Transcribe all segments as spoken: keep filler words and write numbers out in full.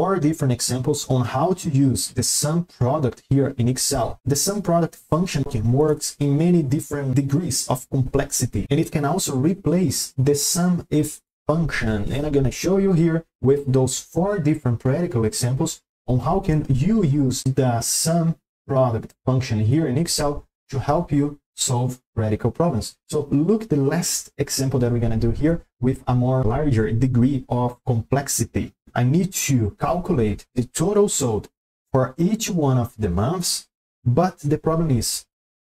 four different examples on how to use the sum product here in Excel. The sum product function works in many different degrees of complexity, and it can also replace the SUMIF function. And I'm going to show you here with those four different practical examples on how can you use the sum product function here in Excel to help you solve practical problems. So look the last example that we're going to do here with a more larger degree of complexity. I need to calculate the total sold for each one of the months, but the problem is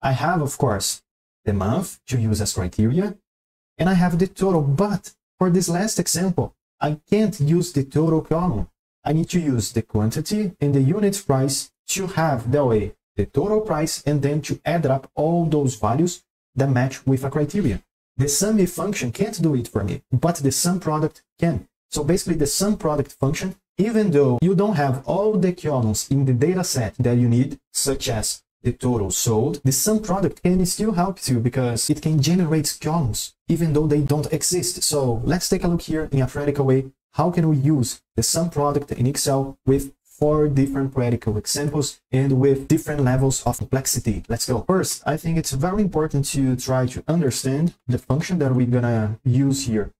I have, of course, the month to use as criteria, and I have the total, but for this last example, I can't use the total column. I need to use the quantity and the unit price to have that way the total price and then to add up all those values that match with a criteria. The SUMIF function can't do it for me, but the sum product can. So basically the sum product function, even though you don't have all the columns in the data set that you need, such as the total sold, the sum product can still help you because it can generate columns even though they don't exist. So let's take a look here in a practical way. How can we use the sum product in Excel with four different practical examples and with different levels of complexity? Let's go. First, I think it's very important to try to understand the function that we're gonna use here.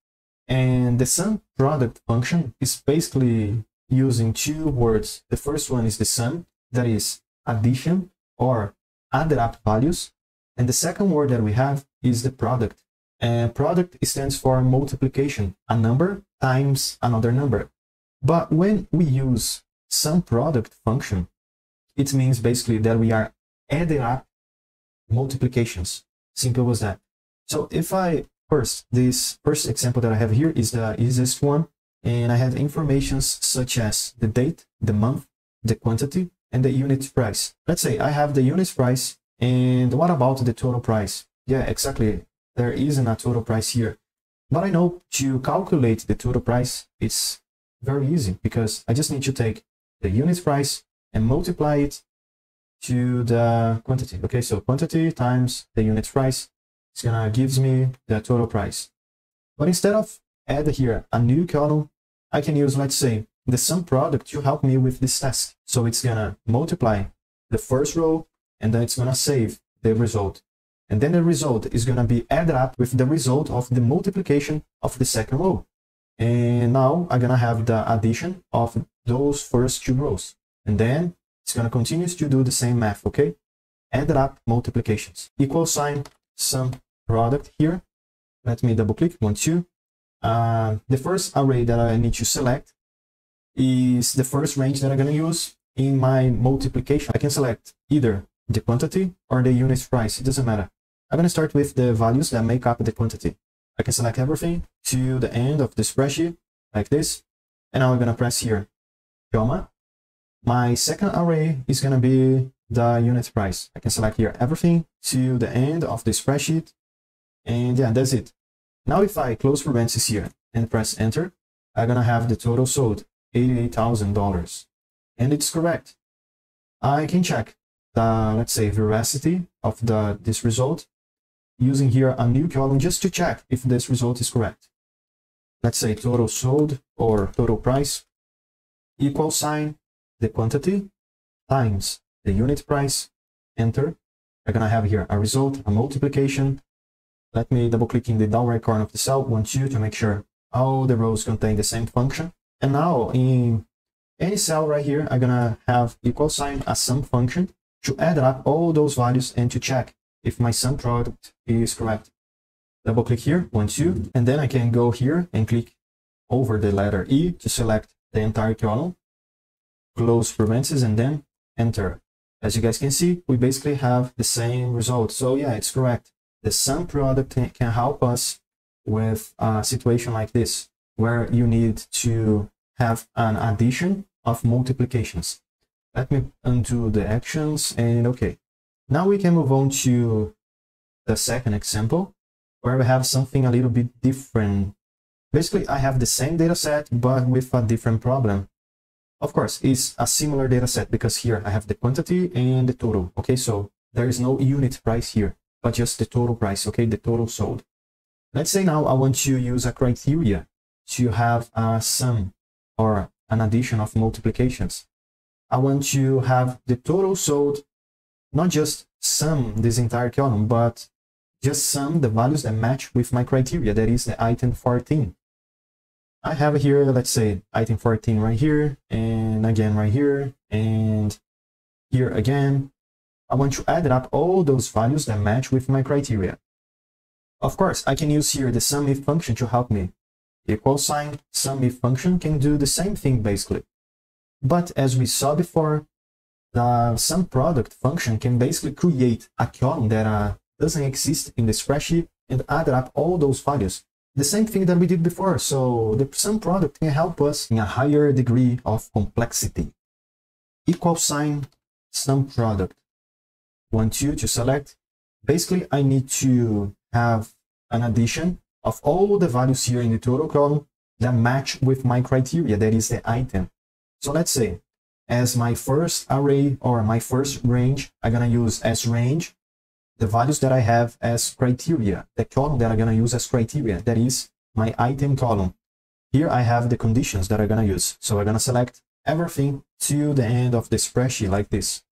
And the sum product function is basically using two words. The first one is the sum, that is addition or added up values, and the second word that we have is the product. And product stands for multiplication, a number times another number. But when we use sum product function, it means basically that we are adding up multiplications, simple as that. So if I First, this first example that I have here is the easiest one, and I have informations such as the date, the month, the quantity, and the unit price. Let's say I have the unit price, and what about the total price? Yeah, exactly. There isn't a total price here. But I know to calculate the total price, it's very easy, because I just need to take the unit price and multiply it to the quantity. Okay, so quantity times the unit price. It's gonna gives me the total price. But instead of add here a new column, I can use, let's say, the sum product to help me with this task. So it's gonna multiply the first row, and then it's gonna save the result. And then the result is gonna be added up with the result of the multiplication of the second row. And now I'm gonna have the addition of those first two rows. And then it's gonna continue to do the same math, okay? Added up multiplications. Equal sign. Sum product here. Let me double click. One, two. Uh, the first array that I need to select is the first range that I'm going to use in my multiplication. I can select either the quantity or the unit price. It doesn't matter. I'm going to start with the values that make up the quantity. I can select everything to the end of the spreadsheet like this. And now I'm going to press here, comma. My second array is going to be the unit price. I can select here everything to the end of the spreadsheet, and yeah, that's it. Now if I close parentheses here and press enter, I'm gonna have the total sold eighty-eight thousand dollars, and it's correct. I can check the, let's say, veracity of the this result using here a new column just to check if this result is correct. Let's say total sold or total price equal sign the quantity times the unit price, enter. I'm gonna have here a result, a multiplication. Let me double click in the down right corner of the cell, one, two, to make sure all the rows contain the same function. And now in any cell right here, I'm gonna have equal sign a sum function to add up all those values and to check if my sum product is correct. Double click here, one, two, and then I can go here and click over the letter E to select the entire column, close parentheses, and then enter. As you guys can see, we basically have the same result. So yeah, it's correct. The sum product can help us with a situation like this, where you need to have an addition of multiplications. Let me undo the actions, and okay. Now we can move on to the second example, where we have something a little bit different. Basically, I have the same data set, but with a different problem. Of course, it's a similar data set because here I have the quantity and the total. Okay, so there is no unit price here, but just the total price, okay, the total sold. Let's say now I want to use a criteria to have a sum or an addition of multiplications. I want to have the total sold, not just sum this entire column, but just sum the values that match with my criteria, that is the item fourteen. I have here, let's say, item fourteen right here, and again right here, and here again. I want to add up all those values that match with my criteria. Of course, I can use here the SUMIF function to help me. The equal sign SUMIF function can do the same thing basically. But as we saw before, the SUMPRODUCT function can basically create a column that uh, doesn't exist in the spreadsheet and add up all those values. The same thing that we did before, so the SUMPRODUCT can help us in a higher degree of complexity. Equal sign SUMPRODUCT. Want you to select. Basically, I need to have an addition of all the values here in the total column that match with my criteria, that is the item. So let's say, as my first array or my first range, I'm gonna use as range the values that I have as criteria, the column that I'm gonna use as criteria, that is my item column. Here I have the conditions that I'm gonna use. So I'm gonna select everything to the end of the spreadsheet like this.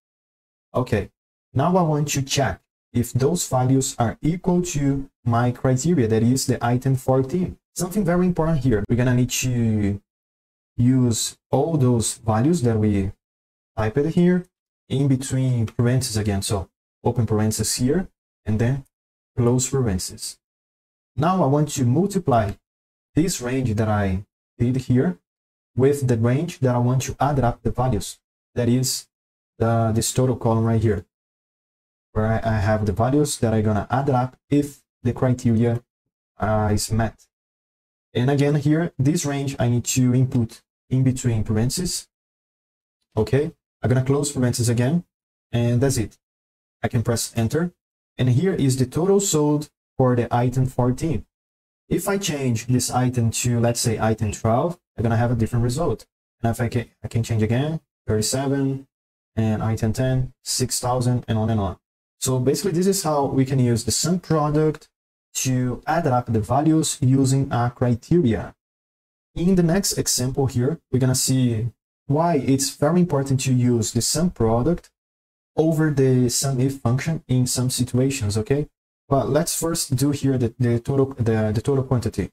Okay. Now I want to check if those values are equal to my criteria, that is the item fourteen. Something very important here, we're gonna need to use all those values that we typed here in between parentheses again. So open parentheses here and then close parentheses. Now I want to multiply this range that I did here with the range that I want to add up the values, that is the, this total column right here, where I have the values that I'm gonna add up if the criteria uh, is met. And again here, this range I need to input in between parentheses. Okay, I'm gonna close parentheses again, and that's it. I can press enter, and here is the total sold for the item fourteen. If I change this item to, let's say, item twelve, I'm gonna have a different result. And if I can, I can change again, thirty-seven, and item ten, six thousand, and on and on. So basically, this is how we can use the SUMPRODUCT to add up the values using our criteria. In the next example here, we're gonna see why it's very important to use the SUMPRODUCT over the SUMIF function in some situations, okay? But let's first do here the, the, total, the, the total quantity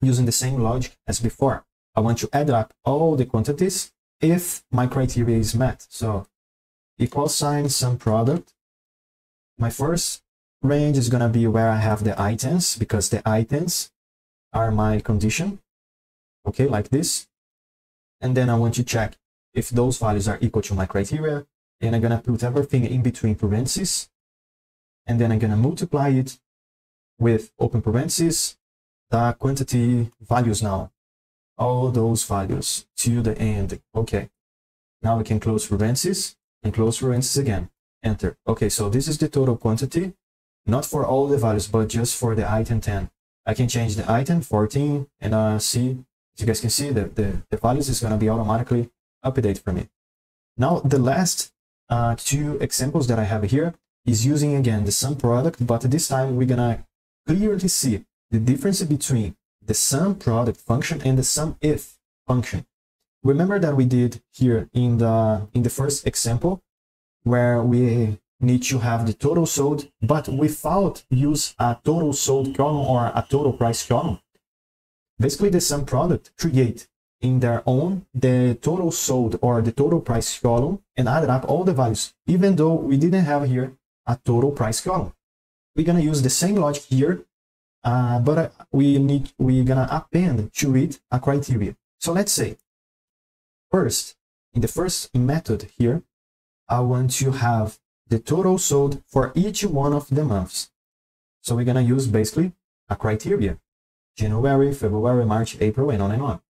using the same logic as before. I want to add up all the quantities if my criteria is met. So equal sign SUMPRODUCT. My first range is going to be where I have the items, because the items are my condition. Okay, like this. And then I want to check if those values are equal to my criteria. And I'm going to put everything in between parentheses. And then I'm going to multiply it with open parentheses, the quantity values now. All those values to the end. Okay. Now we can close parentheses and close parentheses again. Enter. Okay, so this is the total quantity, not for all the values, but just for the item ten. I can change the item fourteen, and uh, see, as you guys can see, that the, the values is going to be automatically updated for me. Now, the last uh, two examples that I have here is using, again, the SUMPRODUCT, but this time we're going to clearly see the difference between the SUMPRODUCT function and the SUMIF function. Remember that we did here in the, in the first example, where we need to have the total sold, but without use a total sold column or a total price column. Basically, the SUMPRODUCT create in their own the total sold or the total price column and add up all the values, even though we didn't have here a total price column. We're gonna use the same logic here, uh, but uh, we need we're gonna append to it a criteria. So let's say first in the first method here, I want to have the total sold for each one of the months. So we're gonna use basically a criteria: January, February, March, April, and on and on.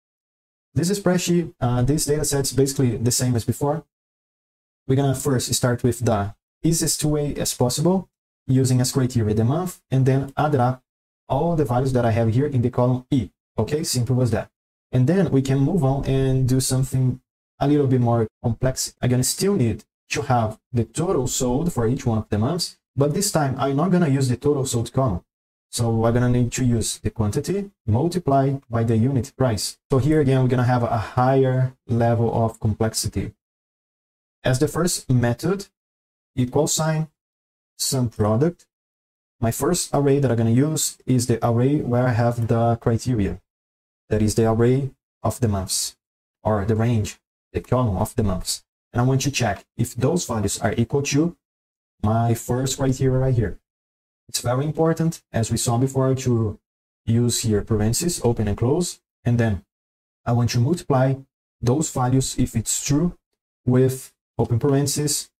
This spreadsheet, uh, this data set's basically the same as before. We're gonna first start with the easiest way as possible, using as criteria the month, and then add up all the values that I have here in the column E. Okay, simple as that. And then we can move on and do something a little bit more complex. I'm gonna still need to have the total sold for each one of the months, but this time I'm not gonna use the total sold column. So we're going to need to use the quantity multiplied by the unit price. So here again, we're going to have a higher level of complexity. As the first method, equal sign, sum product. My first array that I'm going to use is the array where I have the criteria. That is the array of the months, or the range, the column of the months. And I want to check if those values are equal to my first criteria right here. It's very important, as we saw before, to use here parentheses, open and close, and then I want to multiply those values, if it's true, with open parentheses,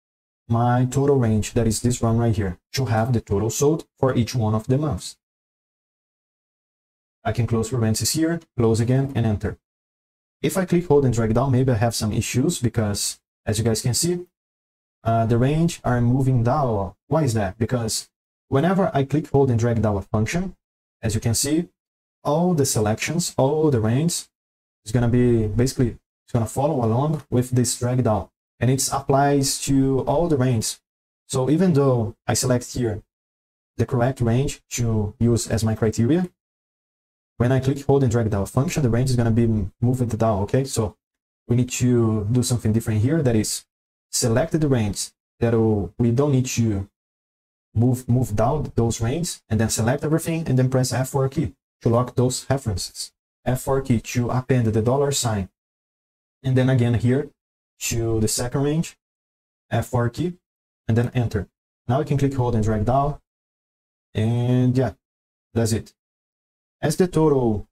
my total range, that is this one right here, to have the total sold for each one of the months. I can close parentheses here, close again, and enter. If I click, hold, and drag down, maybe I have some issues because, as you guys can see, uh, the range are moving down. Why is that? Because whenever I click, hold, and drag down a function, as you can see, all the selections, all the range is going to be basically, it's going to follow along with this drag down. And it applies to all the range. So even though I select here the correct range to use as my criteria, when I click, hold, and drag down a function, the range is going to be moving down, okay? So we need to do something different here, that is select the range that we don't need to move move down those ranges, and then select everything and then press F four key to lock those references. F four key to append the dollar sign. And then again here to the second range, F four key, and then enter. Now I can click, hold, and drag down. And yeah, that's it. As the total,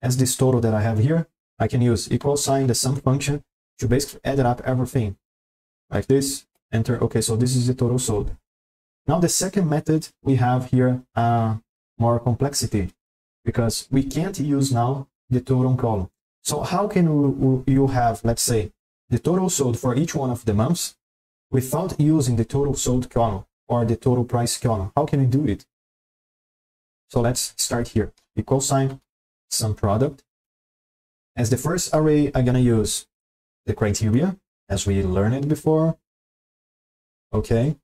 as this total that I have here, I can use equal sign, the sum function, to basically add up everything. Like this, enter. Okay, so this is the total sold. Now the second method, we have here uh, more complexity, because we can't use now the total column. So how can you have, let's say, the total sold for each one of the months without using the total sold column or the total price column? How can we do it? So let's start here. Equal sign, sum product. As the first array, I'm going to use the criteria, as we learned before. Okay.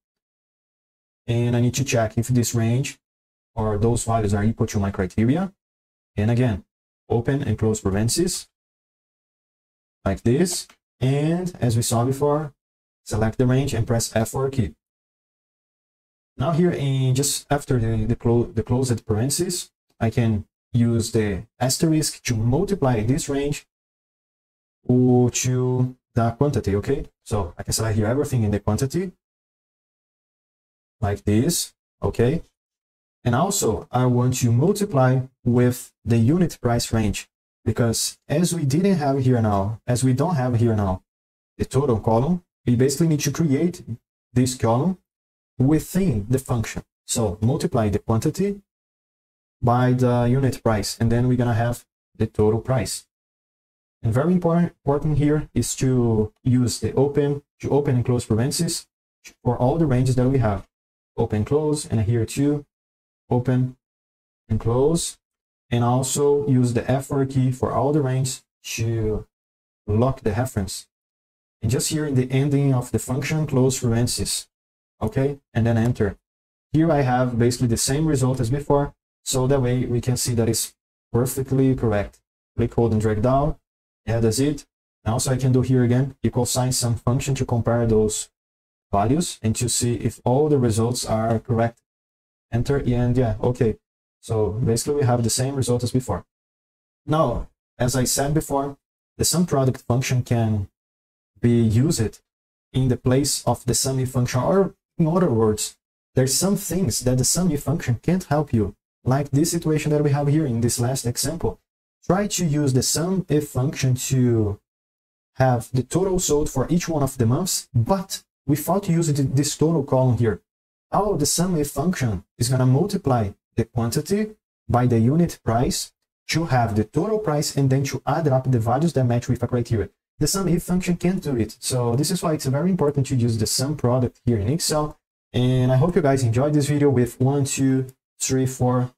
And I need to check if this range or those values are equal to my criteria. And again, open and close parentheses, like this. And as we saw before, select the range and press F four key. Now here, in just after the, the, clo the closed parentheses, I can use the asterisk to multiply this range to the quantity, okay? So I can select here everything in the quantity, like this, okay? And also, I want to multiply with the unit price range, because as we didn't have here now, as we don't have here now, the total column, we basically need to create this column within the function. So multiply the quantity by the unit price, and then we're going to have the total price. And very important, important here is to use the open, to open and close parentheses for all the ranges that we have. Open, close, and here too, open and close. And also use the F four key for all the ranges to lock the reference. And just here in the ending of the function, close parentheses. Okay, and then enter. Here I have basically the same result as before, so that way we can see that it's perfectly correct. Click, hold, and drag down. Yeah, that's it. And also I can do here again, equal sign, sum function, to compare those values and to see if all the results are correct. Enter, and yeah, okay. So basically we have the same result as before. Now, as I said before, the sum product function can be used in the place of the SUMIF function, or in other words, there's some things that the SUMIF function can't help you, like this situation that we have here in this last example. Try to use the SUMIF function to have the total sold for each one of the months, but without using this total column here. How the SUMIF function is going to multiply the quantity by the unit price to have the total price, and then to add up the values that match with a criteria. The SUMIF function can't do it, so this is why it's very important to use the sum product here in Excel. And I hope you guys enjoyed this video with one, two, three, four,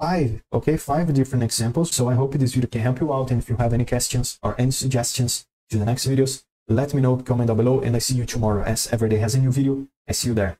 five, okay, five different examples. So I hope this video can help you out, and if you have any questions or any suggestions to the next videos, let me know, comment down below, and I see you tomorrow, as every day has a new video. I see you there.